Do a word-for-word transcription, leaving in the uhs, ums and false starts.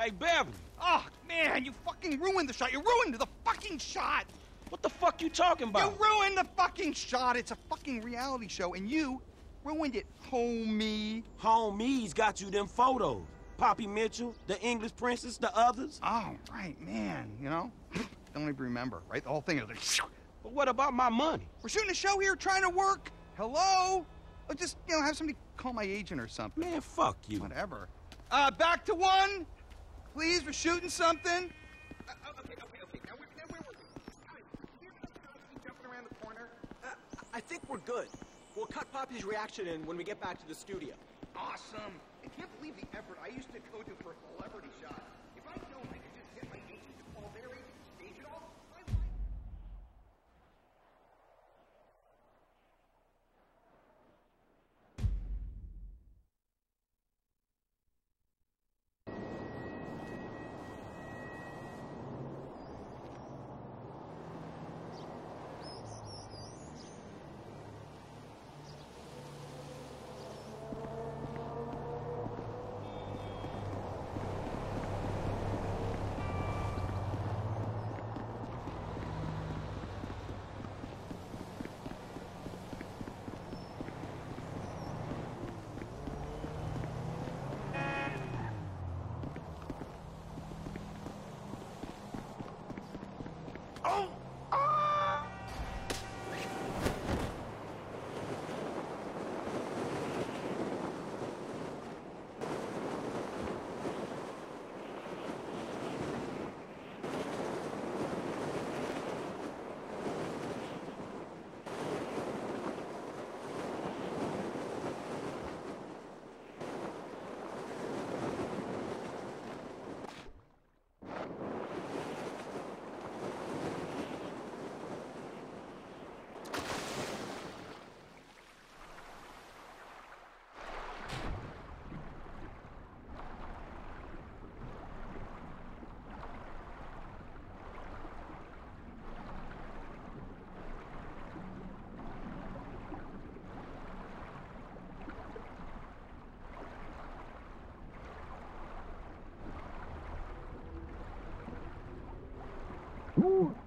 Hey, Bev! Oh, man, you fucking ruined the shot. You ruined the fucking shot! What the fuck you talking about? You ruined the fucking shot! It's a fucking reality show, and you ruined it, homie. Homie's got you them photos. Poppy Mitchell, the English princess, the others. Oh, right, man, you know? Don't even remember, right? The whole thing is like... But what about my money? We're shooting a show here, trying to work. Hello? Or just, you know, have somebody call my agent or something. Man, fuck you. Whatever. Uh, back to one. Please, we're shooting something. Uh, okay, okay, okay. Now, we're, now we're, guys, you keep jumping around the corner? Uh, I think we're good. We'll cut Poppy's reaction in when we get back to the studio. Awesome. I can't believe the effort I used to go to for a celebrity shot. If I'd known, I could just get my agent to call their agent. Ooh.